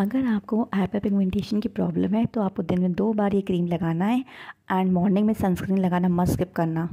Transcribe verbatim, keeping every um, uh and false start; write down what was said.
अगर आपको hyper pigmentation की प्रॉब्लम है तो आपको दिन में दो बार ये क्रीम लगाना है एंड मॉर्निंग में सनस्क्रीन लगाना मस्ट स्किप करना।